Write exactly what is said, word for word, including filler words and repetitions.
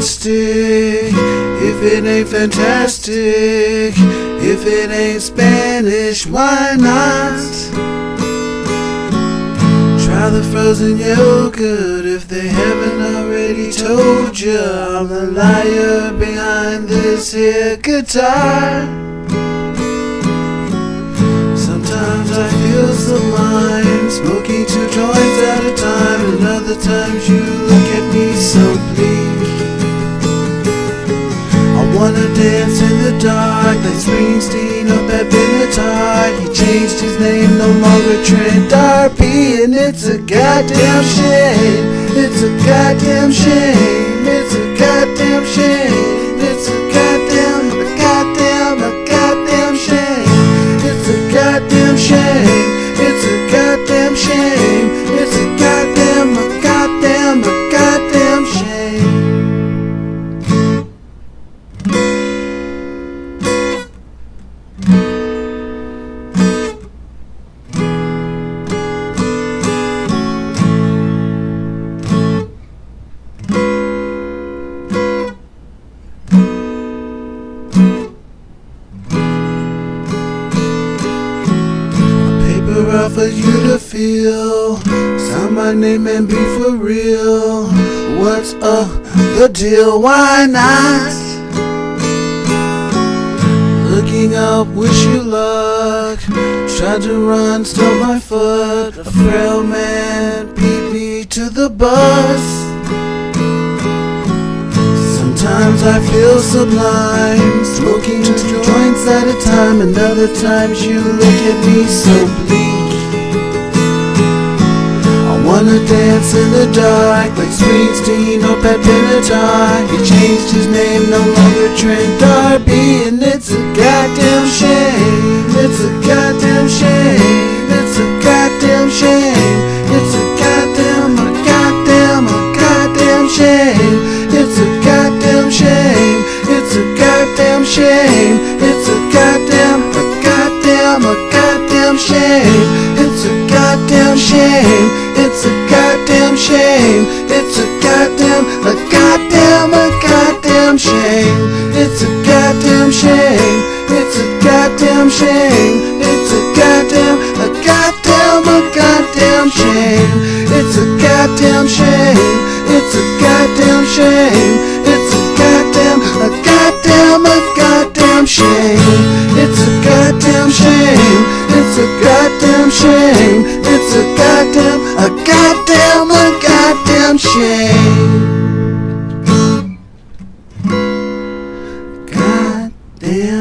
plastic if it ain't fantastic? If it ain't Spanish, why not? Try the frozen yogurt if they haven't already told you. I'm the liar behind this here guitar. Sometimes I feel sublime, smoking two joints at a time, and other times you look at me so bleak. I wanna dance in the dark like Springsteen or Pat Benatar. He changed his name, no longer Trent Darby, and it's a goddamn shame. It's a goddamn shame. It's a goddamn shame. It's a goddamn, a goddamn, a goddamn shame. It's a goddamn shame. It's a goddamn shame. It's a goddamn, a goddamn, a goddamn shame. For you to feel, sign my name and be for real. What's up, the deal? Why not? Looking up, wish you luck. Tried to run, stole my foot. A frail man beat me to the bus. Sometimes I feel sublime, smoking two joints at a time, and other times you look at me so bleak. I wanna dance in the dark like Springsteen or Pat Benatar. He changed his name, no longer Trent Darby, and it's a goddamn shame. It's a goddamn shame. It's a goddamn shame. It's a goddamn, a goddamn, a goddamn shame. It's a goddamn shame, it's a goddamn shame, it's a goddamn, a goddamn, a goddamn shame, it's a goddamn shame, it's a goddamn shame, it's a goddamn, a goddamn, a goddamn shame, it's a goddamn shame, it's a goddamn shame, it's a goddamn, a goddamn, a goddamn shame, it's a goddamn shame. It's a goddamn shame. It's a goddamn, a goddamn, a goddamn shame. It's a goddamn shame. It's a goddamn shame. It's a goddamn, a goddamn, a goddamn shame. Goddamn.